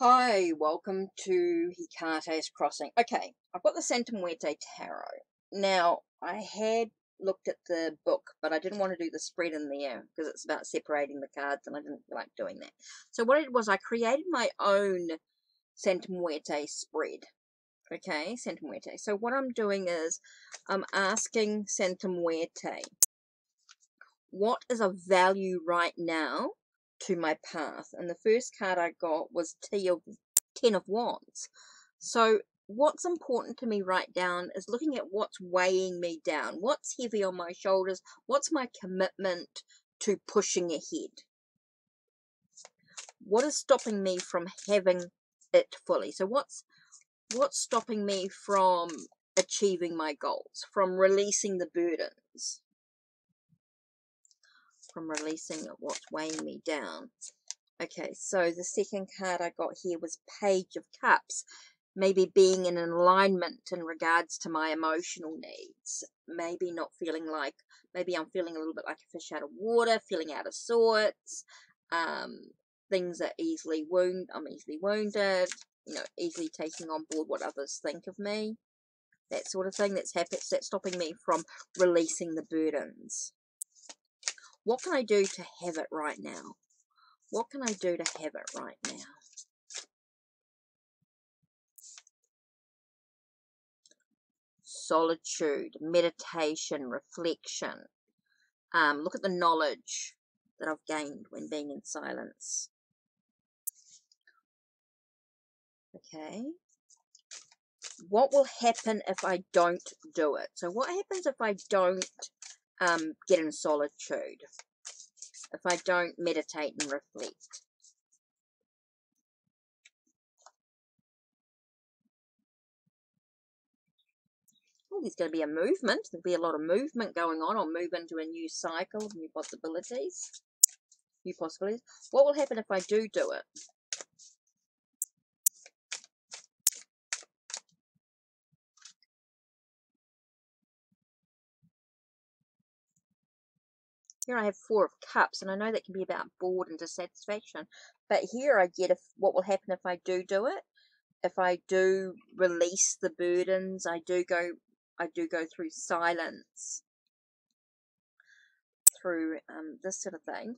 Hi, welcome to Hekate's Crossing. Okay, I've got the Santa Muerte Tarot. Now, I had looked at the book, but I didn't want to do the spread in there because it's about separating the cards and I didn't like doing that. So what it was, I created my own Santa Muerte spread. Okay, Santa Muerte. So what I'm doing is I'm asking Santa Muerte, what is of value right now to my path? And the first card I got was Ten of Wands. So what's important to me right down is looking at what's weighing me down, what's heavy on my shoulders, what's my commitment to pushing ahead, what is stopping me from having it fully. So what's stopping me from achieving my goals, from releasing the burdens, from releasing what's weighing me down. Okay, so the second card I got here was Page of Cups. Maybe being in alignment in regards to my emotional needs. Maybe not feeling like, maybe I'm feeling a little bit like a fish out of water, feeling out of sorts. Things are easily wounded. I'm easily wounded, you know, easily taking on board what others think of me. That sort of thing that's happening, that's stopping me from releasing the burdens. What can I do to have it right now? What can I do to have it right now? Solitude, meditation, reflection. Look at the knowledge that I've gained when being in silence. Okay. What will happen if I don't do it? So what happens if I don't get in solitude, if I don't meditate and reflect? Oh, there's going to be a movement. There'll be a lot of movement going on. I'll move into a new cycle, new possibilities, new possibilities. What will happen if I do it? Here I have Four of Cups, and I know that can be about bored and dissatisfaction, but here I get what will happen if I do it, if I do release the burdens, I do go through silence, through this sort of thing,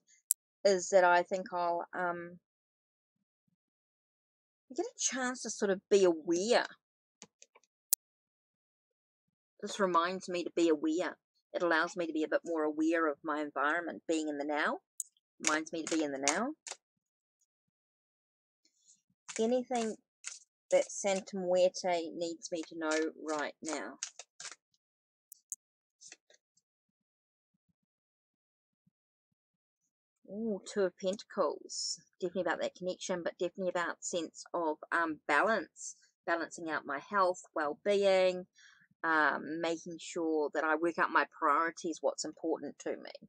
is that I think I'll get a chance to sort of be aware. This reminds me to be aware. It allows me to be a bit more aware of my environment, being in the now. Reminds me to be in the now. Anything that Santa Muerte needs me to know right now. Ooh, Two of Pentacles. Definitely about that connection, but definitely about sense of balance. Balancing out my health, well-being. Making sure that I work out my priorities, what's important to me.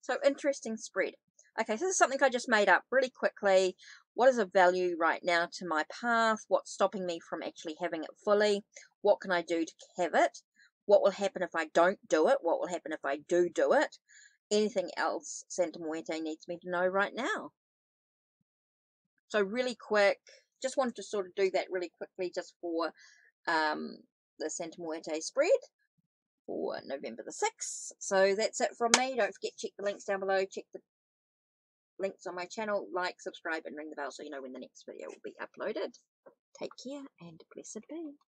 So, interesting spread. Okay, so this is something I just made up really quickly. What is of value right now to my path? What's stopping me from actually having it fully? What can I do to have it? What will happen if I don't do it? What will happen if I do it? Anything else Santa Muerte needs me to know right now? So, really quick. Just wanted to sort of do that really quickly just for the Santa Muerte spread for November the 6th. So that's it from me. Don't forget, check the links down below. Check the links on my channel. Like, subscribe, and ring the bell so you know when the next video will be uploaded. Take care and blessed be.